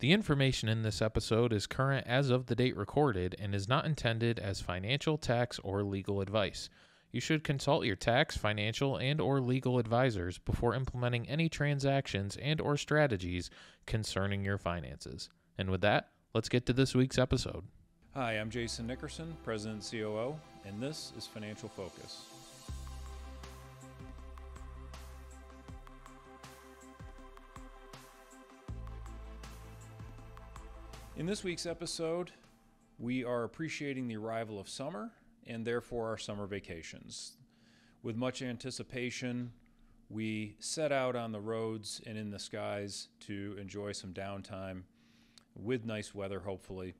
The information in this episode is current as of the date recorded and is not intended as financial, tax, or legal advice. You should consult your tax, financial, and/or legal advisors before implementing any transactions and/or strategies concerning your finances. And with that, let's get to this week's episode. Hi, I'm Jason Nickerson, President and COO, and this is Financial Focus. In this week's episode, we are appreciating the arrival of summer and therefore our summer vacations. With much anticipation, we set out on the roads and in the skies to enjoy some downtime with nice weather, hopefully.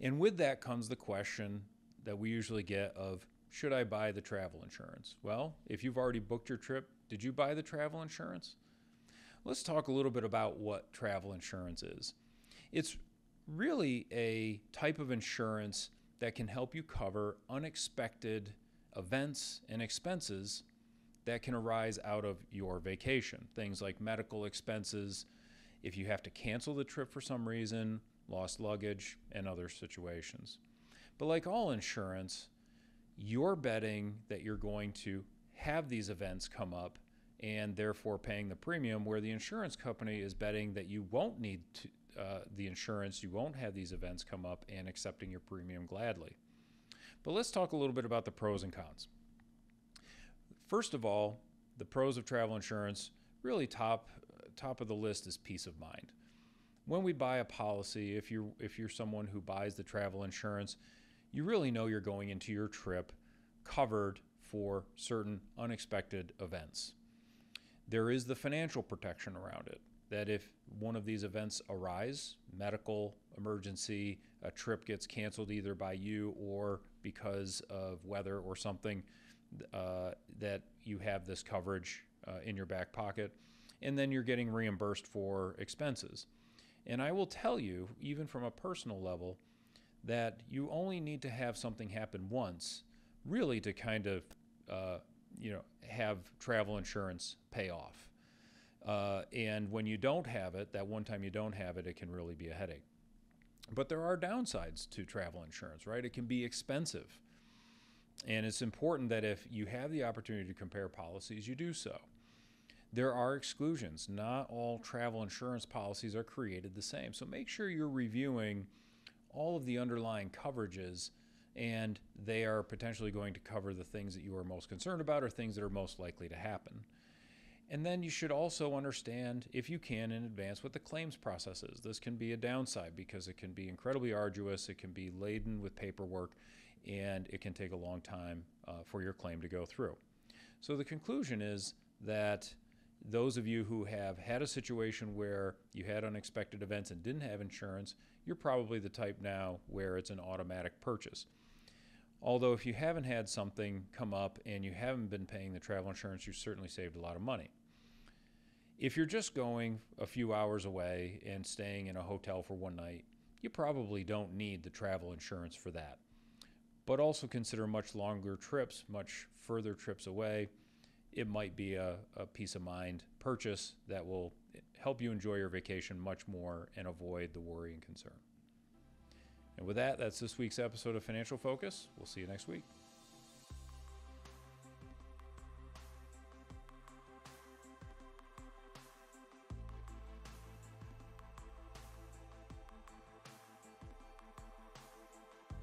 And with that comes the question that we usually get of, should I buy the travel insurance? Well, if you've already booked your trip, did you buy the travel insurance? Let's talk a little bit about what travel insurance is. It's really a type of insurance that can help you cover unexpected events and expenses that can arise out of your vacation. Things like medical expenses, if you have to cancel the trip for some reason, lost luggage, and other situations. But like all insurance, you're betting that you're going to have these events come up and therefore paying the premium, where the insurance company is betting that you won't need to you won't have these events come up and accepting your premium gladly. But let's talk a little bit about the pros and cons. First of all, the pros of travel insurance, really top of the list is peace of mind. When we buy a policy, if you're someone who buys the travel insurance, you really know you're going into your trip covered for certain unexpected events. There is the financial protection around it, that if one of these events arise, medical emergency, a trip gets canceled either by you or because of weather or something, that you have this coverage in your back pocket, and then you're getting reimbursed for expenses. And I will tell you, even from a personal level, that you only need to have something happen once, really, to kind of have travel insurance pay off. And when you don't have it, that one time you don't have it, it can really be a headache. But there are downsides to travel insurance, right? It can be expensive. And it's important that if you have the opportunity to compare policies, you do so. There are exclusions. Not all travel insurance policies are created the same. So make sure you're reviewing all of the underlying coverages, and they are potentially going to cover the things that you are most concerned about or things that are most likely to happen. And then you should also understand, if you can in advance, what the claims process is. This can be a downside because it can be incredibly arduous, it can be laden with paperwork, and it can take a long time for your claim to go through. So the conclusion is that those of you who have had a situation where you had unexpected events and didn't have insurance, you're probably the type now where it's an automatic purchase. Although if you haven't had something come up and you haven't been paying the travel insurance, you've certainly saved a lot of money. If you're just going a few hours away and staying in a hotel for one night, you probably don't need the travel insurance for that. But also consider much longer trips, much further trips away. It might be a peace of mind purchase that will help you enjoy your vacation much more and avoid the worry and concern. And with that, that's this week's episode of Financial Focus. We'll see you next week.